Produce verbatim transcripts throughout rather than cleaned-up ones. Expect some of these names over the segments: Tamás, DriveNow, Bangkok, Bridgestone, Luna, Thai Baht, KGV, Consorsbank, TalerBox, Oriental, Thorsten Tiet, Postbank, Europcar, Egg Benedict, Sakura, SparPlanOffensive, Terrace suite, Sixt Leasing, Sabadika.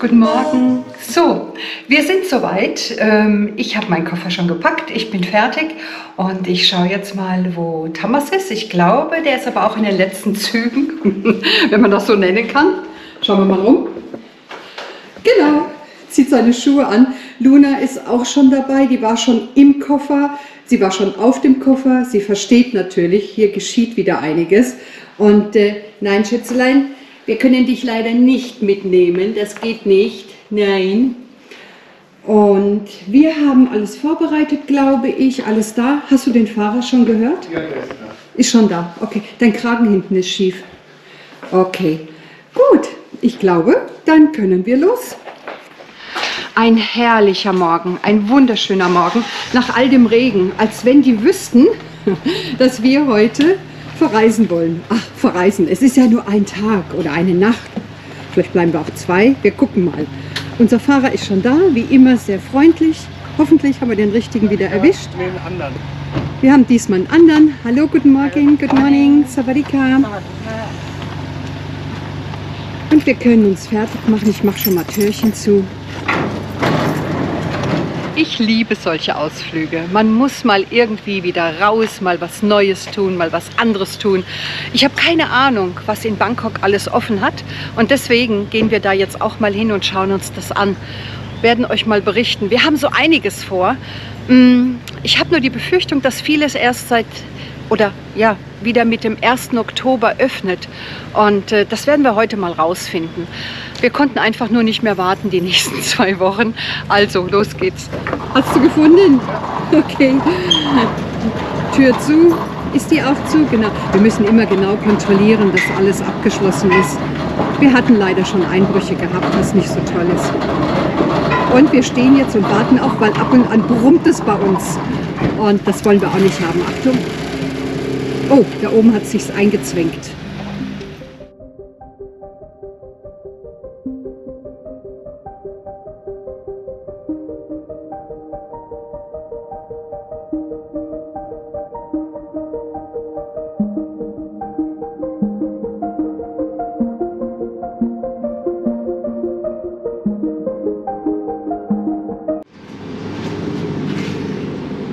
Guten Morgen. So, wir sind soweit. Ich habe meinen Koffer schon gepackt. Ich bin fertig und ich schaue jetzt mal, wo Tamás ist. Ich glaube, der ist aber auch in den letzten Zügen, wenn man das so nennen kann. Schauen wir mal rum. Genau, zieht seine Schuhe an. Luna ist auch schon dabei. Die war schon im Koffer. Sie war schon auf dem Koffer. Sie versteht natürlich, hier geschieht wieder einiges. Und äh, nein, Schätzelein, wir können dich leider nicht mitnehmen, das geht nicht, nein. Und wir haben alles vorbereitet, glaube ich, alles da. Hast du den Fahrer schon gehört? Ja, der ist da. Ist schon da, okay. Dein Kragen hinten ist schief. Okay, gut, ich glaube, dann können wir los. Ein herrlicher Morgen, ein wunderschöner Morgen, nach all dem Regen, als wenn die wüssten, dass wir heute verreisen wollen. Ach, verreisen. Es ist ja nur ein Tag oder eine Nacht. Vielleicht bleiben wir auch zwei. Wir gucken mal. Unser Fahrer ist schon da, wie immer sehr freundlich. Hoffentlich haben wir den richtigen wieder erwischt. Wir haben diesmal einen anderen. Hallo, guten Morgen, good morning, Sabadika. Und wir können uns fertig machen. Ich mache schon mal Türchen zu. Ich liebe solche Ausflüge. Man muss mal irgendwie wieder raus, mal was Neues tun, mal was anderes tun. Ich habe keine Ahnung, was in Bangkok alles offen hat. Und deswegen gehen wir da jetzt auch mal hin und schauen uns das an. Werden euch mal berichten. Wir haben so einiges vor. Ich habe nur die Befürchtung, dass vieles erst seit oder ja, wieder mit dem ersten Oktober öffnet. Und äh, das werden wir heute mal rausfinden. Wir konnten einfach nur nicht mehr warten die nächsten zwei Wochen. Also, los geht's. Hast du gefunden? Okay. Tür zu. Ist die auch zu? Genau. Wir müssen immer genau kontrollieren, dass alles abgeschlossen ist. Wir hatten leider schon Einbrüche gehabt, was nicht so toll ist. Und wir stehen jetzt und warten auch, weil ab und an brummt es bei uns. Und das wollen wir auch nicht haben. Achtung. Oh, da oben hat es sich eingezwängt.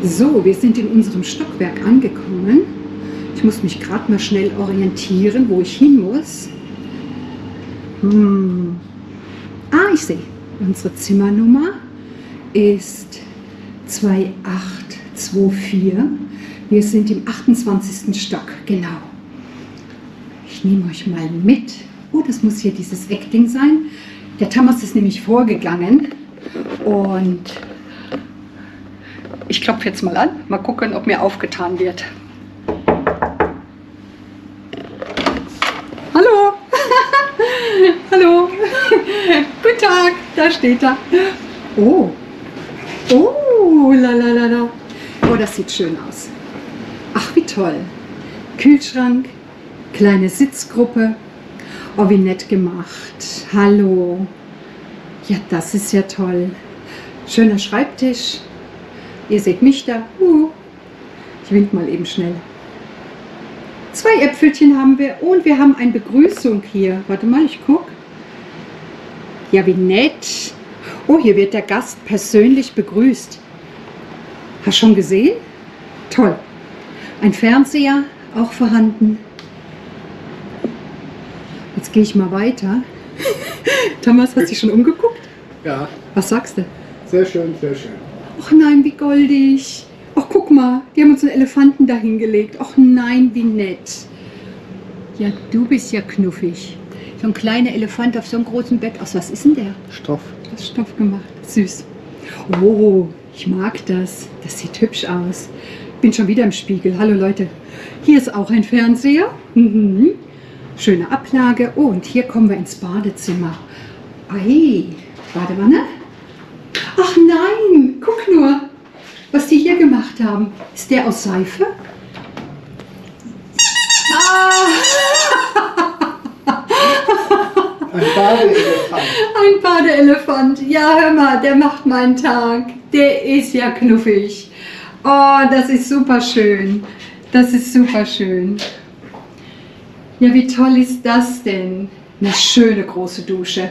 So, wir sind in unserem Stockwerk angekommen. Ich muss mich gerade mal schnell orientieren, wo ich hin muss. Hm. Ah, ich sehe. Unsere Zimmernummer ist zwei acht zwei vier. Wir sind im achtundzwanzigsten Stock, genau. Ich nehme euch mal mit. Oh, das muss hier dieses Eckding sein. Der Tamás ist nämlich vorgegangen und ich klopfe jetzt mal an. Mal gucken, ob mir aufgetan wird. Hallo! Hallo! Guten Tag! Da steht er. Oh! Oh! La la la la! Oh, das sieht schön aus. Ach, wie toll! Kühlschrank, kleine Sitzgruppe. Oh, wie nett gemacht. Hallo! Ja, das ist ja toll. Schöner Schreibtisch. Ihr seht mich da. Uh, ich wink mal eben schnell. Zwei Äpfelchen haben wir und wir haben eine Begrüßung hier. Warte mal, ich gucke. Ja, wie nett. Oh, hier wird der Gast persönlich begrüßt. Hast schon gesehen? Toll. Ein Fernseher auch vorhanden. Jetzt gehe ich mal weiter. Tamás, hast du dich schon umgeguckt? Ja. Was sagst du? Sehr schön, sehr schön. Och nein, wie goldig. Ach, guck mal, die haben uns einen Elefanten dahingelegt. Och nein, wie nett. Ja, du bist ja knuffig. So ein kleiner Elefant auf so einem großen Bett. Aus was ist denn der? Stoff. Aus Stoff gemacht. Süß. Oh, ich mag das. Das sieht hübsch aus. Bin schon wieder im Spiegel. Hallo Leute. Hier ist auch ein Fernseher. Mhm. Schöne Ablage. Oh, und hier kommen wir ins Badezimmer. Ei, Badewanne. Ach nein, guck nur, was die hier gemacht haben. Ist der aus Seife? Ah. Ein Badeelefant. Ein Badeelefant. Ja, hör mal, der macht meinen Tag. Der ist ja knuffig. Oh, das ist super schön. Das ist super schön. Ja, wie toll ist das denn? Eine schöne große Dusche,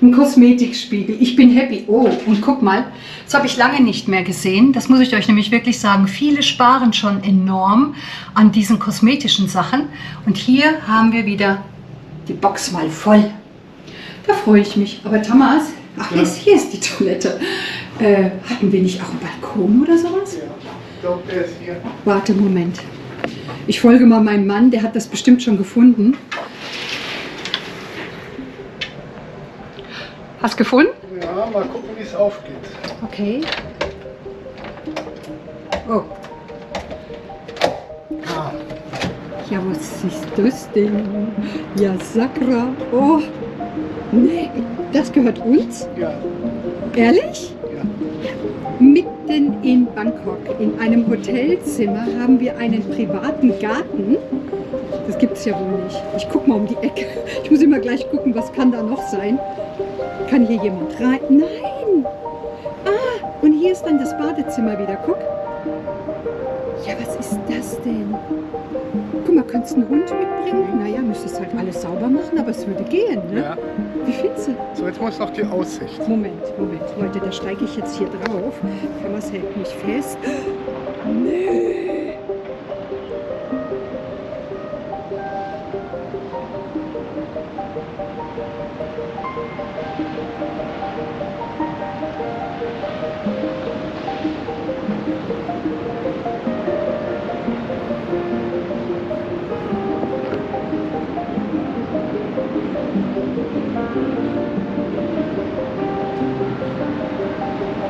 ein Kosmetikspiegel. Ich bin happy. Oh, und guck mal, das habe ich lange nicht mehr gesehen. Das muss ich euch nämlich wirklich sagen. Viele sparen schon enorm an diesen kosmetischen Sachen. Und hier haben wir wieder die Box mal voll. Da freue ich mich. Aber Tamás, ach, ja. hier ist die Toilette. Äh, hatten wir nicht auch einen Balkon oder sowas? Ja, ich glaube, der ist hier. Warte, Moment. Ich folge mal meinem Mann, der hat das bestimmt schon gefunden. Hast du gefunden? Ja, mal gucken, wie es aufgeht. Okay. Oh. Ah. Ja, was ist das denn? Ja, Sakura. Oh. Nee, das gehört uns? Ja. Ehrlich? Ja. Mitten in Bangkok, in einem Hotelzimmer, haben wir einen privaten Garten. Das gibt es ja wohl nicht. Ich gucke mal um die Ecke. Ich muss immer gleich gucken, was kann da noch sein. Kann hier jemand rein? Nein! Ah, und hier ist dann das Badezimmer wieder. Guck. Ja, was ist das denn? Guck mal, könntest du einen Hund mitbringen? Naja, müsstest halt alles sauber machen, aber es würde gehen, ne? Ja. Wie findest du? So, jetzt muss noch die Aussicht. Moment, Moment. Leute, da steige ich jetzt hier drauf. Thomas hält mich fest. Nee.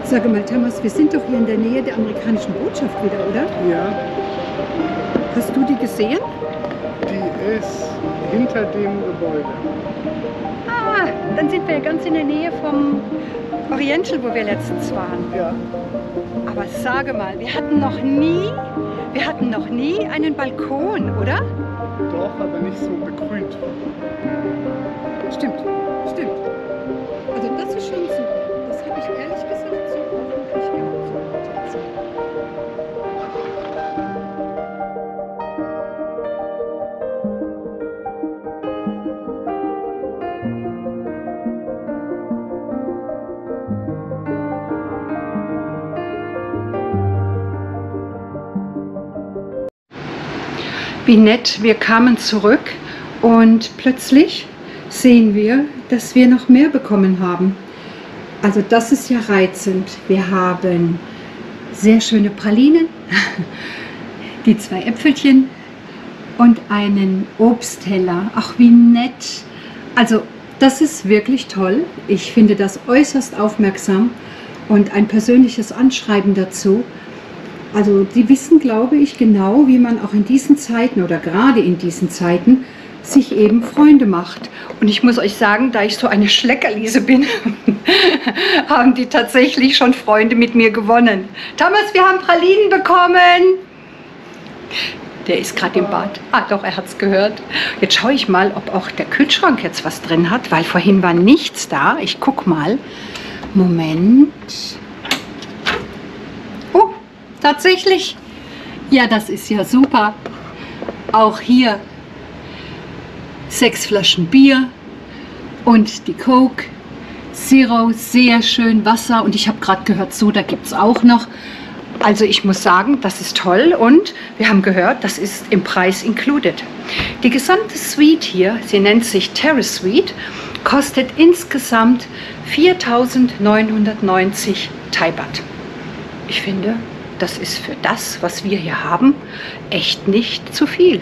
Sag mal, Tamás, wir sind doch hier in der Nähe der amerikanischen Botschaft wieder, oder? Ja. Hast du die gesehen? Die ist hinter dem Gebäude. Ah, dann sind wir ja ganz in der Nähe vom Oriental, wo wir letztens waren. Ja. Aber sage mal, wir hatten noch nie, wir hatten noch nie einen Balkon, oder? Doch, aber nicht so begrünt. Stimmt, stimmt. Also das ist schon so. Das habe ich ehrlich gesagt. Wie nett, wir kamen zurück und plötzlich sehen wir, dass wir noch mehr bekommen haben. Also das ist ja reizend. Wir haben sehr schöne Pralinen, die zwei Äpfelchen und einen Obstteller. Ach, wie nett. Also das ist wirklich toll. Ich finde das äußerst aufmerksam und ein persönliches Anschreiben dazu. Also die wissen, glaube ich, genau, wie man auch in diesen Zeiten oder gerade in diesen Zeiten sich eben Freunde macht. Und ich muss euch sagen, da ich so eine Schleckerliese bin, haben die tatsächlich schon Freunde mit mir gewonnen. Tamás, wir haben Pralinen bekommen. Der ist gerade im Bad. Ah doch, er hat es gehört. Jetzt schaue ich mal, ob auch der Kühlschrank jetzt was drin hat, weil vorhin war nichts da. Ich guck mal. Moment. Tatsächlich? Ja, das ist ja super. Auch hier sechs Flaschen Bier und die Coke, Zero, sehr schön Wasser. Und ich habe gerade gehört, Soda gibt es auch noch. Also ich muss sagen, das ist toll und wir haben gehört, das ist im Preis included. Die gesamte Suite hier, sie nennt sich Terrace Suite, kostet insgesamt viertausendneunhundertneunzig Thai Baht. Ich finde, das ist für das, was wir hier haben, echt nicht zu viel.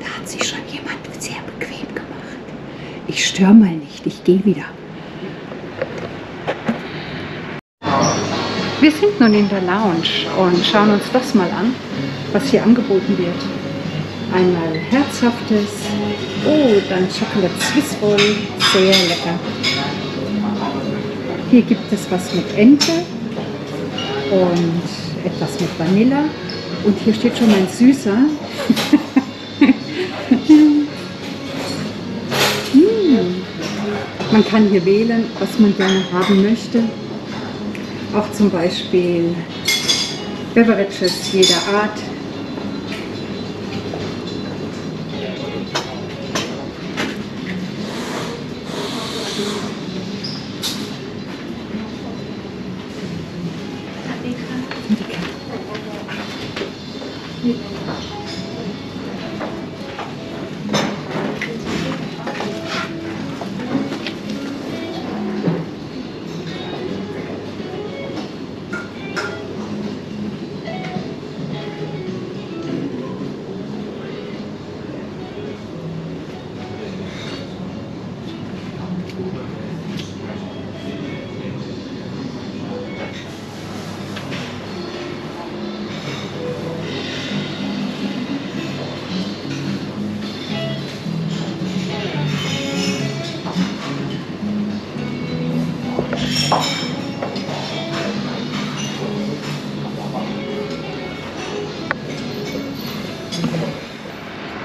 Da hat sich schon jemand sehr bequem gemacht. Ich störe mal nicht, ich gehe wieder. Wir sind nun in der Lounge und schauen uns das mal an, was hier angeboten wird. Einmal herzhaftes, oh, dann Chocolate Swiss Roll, sehr lecker. Hier gibt es was mit Ente und etwas mit Vanille. Und hier steht schon mein Süßer. hm. Man kann hier wählen, was man gerne haben möchte. Auch zum Beispiel Beverages jeder Art.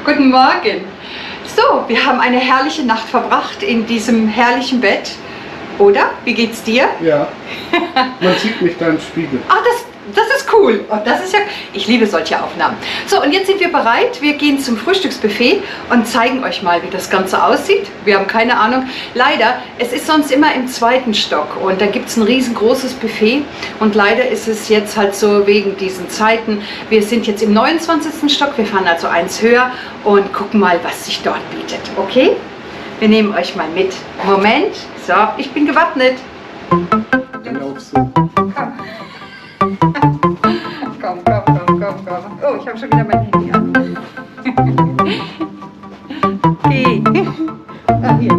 Guten Morgen! So, wir haben eine herrliche Nacht verbracht in diesem herrlichen Bett, oder? Wie geht's dir? Ja, man sieht mich da im Spiegel. Ach, das, das ist cool. Und das ist ja, ich liebe solche Aufnahmen. So, und jetzt sind wir bereit. Wir gehen zum Frühstücksbuffet und zeigen euch mal, wie das Ganze aussieht. Wir haben keine Ahnung. Leider, es ist sonst immer im zweiten Stock und da gibt es ein riesengroßes Buffet. Und leider ist es jetzt halt so wegen diesen Zeiten. Wir sind jetzt im neunundzwanzigsten Stock. Wir fahren also eins höher und gucken mal, was sich dort bietet. Okay? Wir nehmen euch mal mit. Moment. So, ich bin gewappnet. Komm, komm, komm, komm, komm. Oh, ich habe schon wieder mein Handy an. Okay. Ah, hier.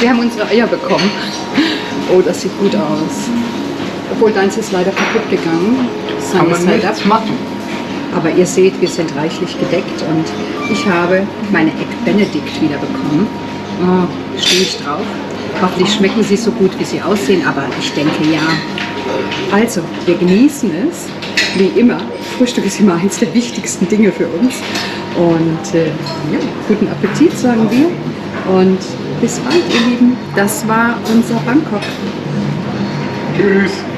Wir haben unsere Eier bekommen. Oh, das sieht gut aus. Obwohl, deins ist leider kaputt gegangen. Kann man nichts machen. Aber ihr seht, wir sind reichlich gedeckt und ich habe meine Egg Benedict wieder bekommen. Oh, stehe ich drauf. Hoffentlich schmecken sie so gut, wie sie aussehen, aber ich denke ja. Also, wir genießen es, wie immer. Frühstück ist immer eines der wichtigsten Dinge für uns. Und äh, ja, guten Appetit, sagen wir. Und bis bald, ihr Lieben. Das war unser Bangkok. Tschüss.